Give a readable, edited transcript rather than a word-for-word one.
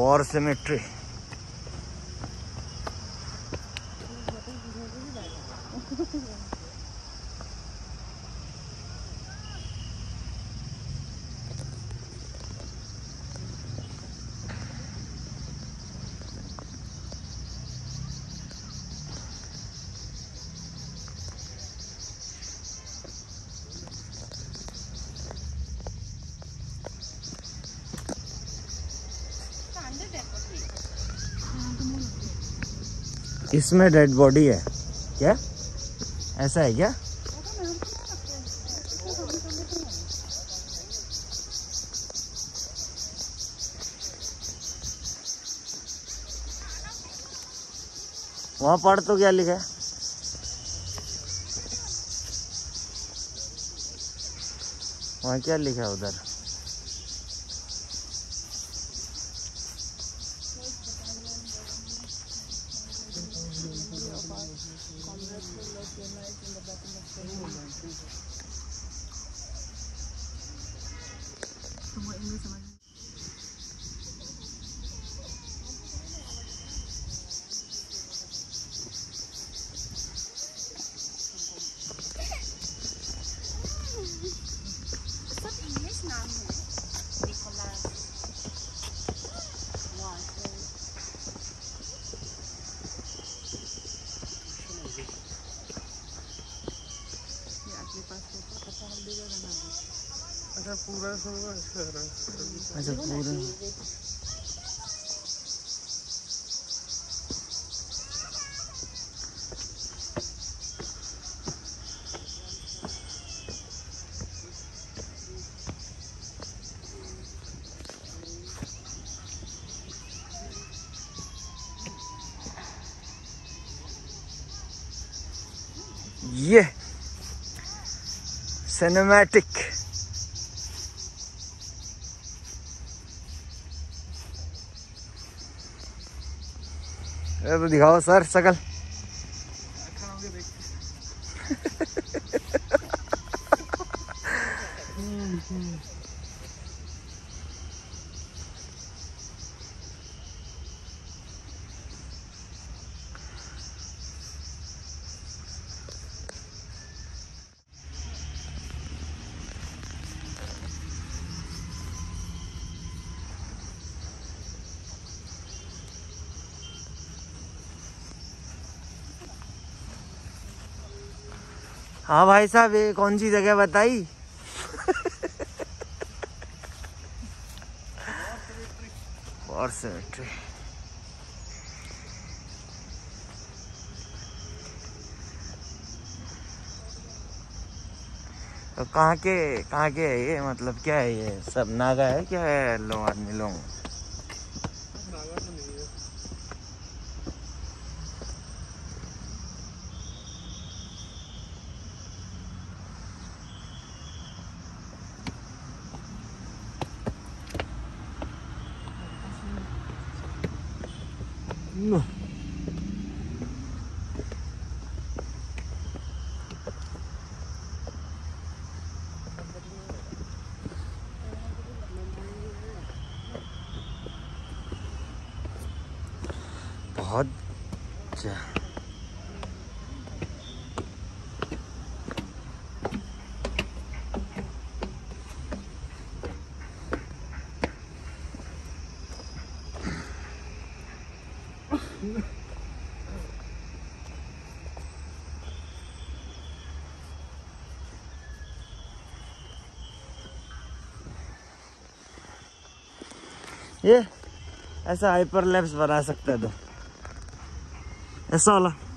War cemetery. इसमें dead body है क्या? ऐसा है क्या? वहाँ पढ़ तो क्या लिखा है? वहाँ क्या लिखा है उधर? पूरा अच्छा पूरा ये सिनेमैटिक तो दिखाओ सर शकल। हाँ भाई साहब, ये कौन सी जगह बताई? War cemetery. तो कहाँ के है ये? मतलब क्या है ये? सब नागा है क्या है? लोग आदमी लोग बहुत ये ऐसा हाइपरलैप्स बना सकते हैं तो ऐसा वाला।